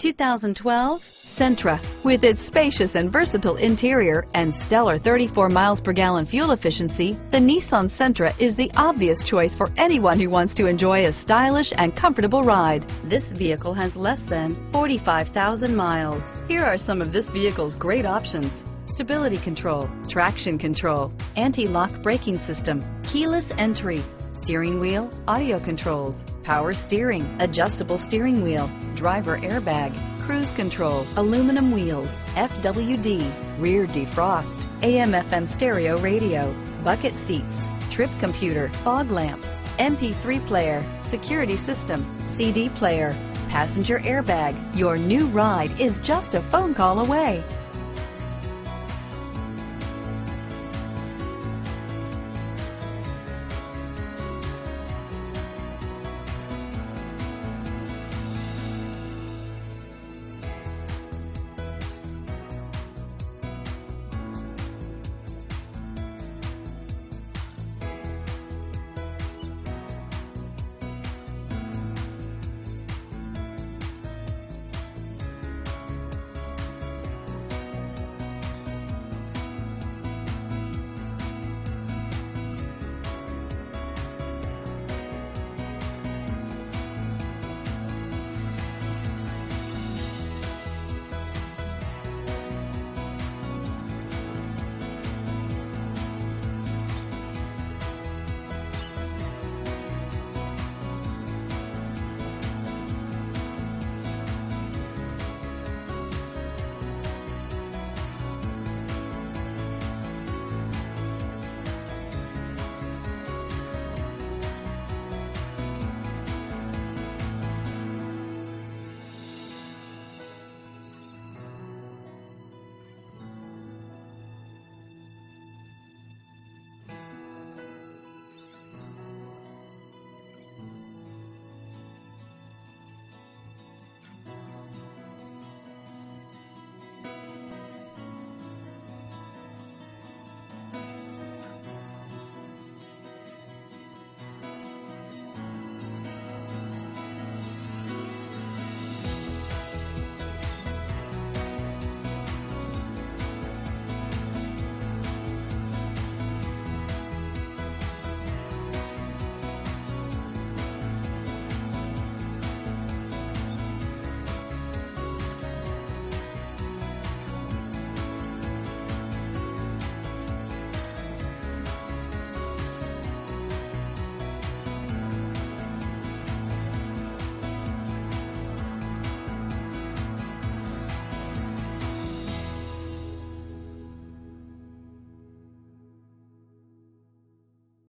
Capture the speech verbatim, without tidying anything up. twenty twelve Sentra. With its spacious and versatile interior and stellar thirty-four miles per gallon fuel efficiency, the Nissan Sentra is the obvious choice for anyone who wants to enjoy a stylish and comfortable ride. This vehicle has less than forty-five thousand miles. Here are some of this vehicle's great options: stability control, traction control, anti-lock braking system, keyless entry, steering wheel audio controls, power steering, adjustable steering wheel, driver airbag, cruise control, aluminum wheels, F W D, rear defrost, A M F M stereo radio, bucket seats, trip computer, fog lamp, M P three player, security system, C D player, passenger airbag. Your new ride is just a phone call away.